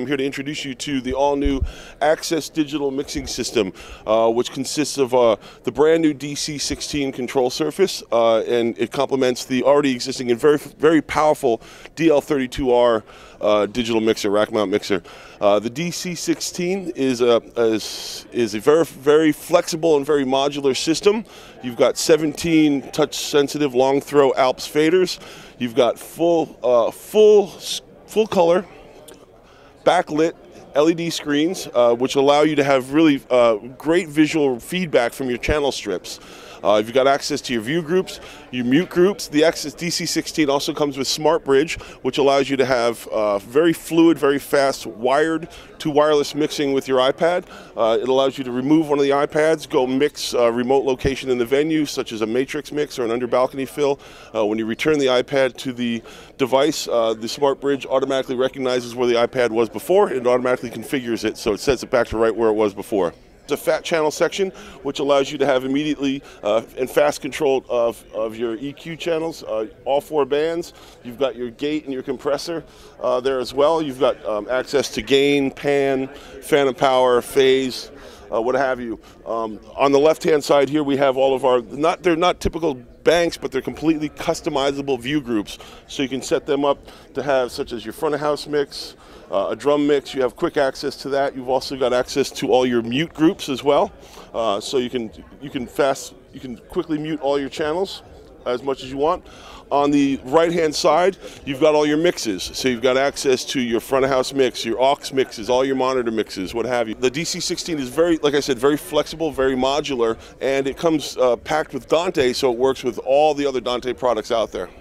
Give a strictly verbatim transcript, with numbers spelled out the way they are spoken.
I'm here to introduce you to the all-new AXIS digital mixing system, uh, which consists of uh, the brand new D C sixteen control surface, uh, and it complements the already existing and very, very powerful D L thirty-two R uh, digital mixer, rack mount mixer. Uh, the D C sixteen is a is, is a very, very flexible and very modular system. You've got seventeen touch-sensitive long-throw Alps faders. You've got full uh, full full color backlit L E D screens, uh, which allow you to have really uh, great visual feedback from your channel strips. Uh, if you've got access to your view groups, your mute groups. The AXIS D C sixteen also comes with Smart Bridge, which allows you to have uh, very fluid, very fast wired to wireless mixing with your iPad. Uh, it allows you to remove one of the iPads, go mix a remote location in the venue, such as a matrix mix or an under balcony fill. Uh, when you return the iPad to the device, uh, the Smart Bridge automatically recognizes where the iPad was before and automatically configures it, so it sets it back to right where it was before. A fat channel section, which allows you to have immediately uh, and fast control of, of your E Q channels, uh, all four bands. You've got your gate and your compressor uh, there as well. You've got um, access to gain, pan, phantom power, phase, uh, what have you. Um, on the left-hand side here, we have all of our, not they're not typical banks, but they're completely customizable view groups. So you can set them up to have such as your front of house mix, Uh, a drum mix. You have quick access to that. You've also got access to all your mute groups as well, uh, so you can you can fast you can quickly mute all your channels as much as you want. On the right hand side, you've got all your mixes, so you've got access to your front of house mix, your aux mixes, all your monitor mixes, what have you. The D C sixteen is very, like I said, very flexible, very modular, and it comes uh, packed with Dante, so it works with all the other Dante products out there.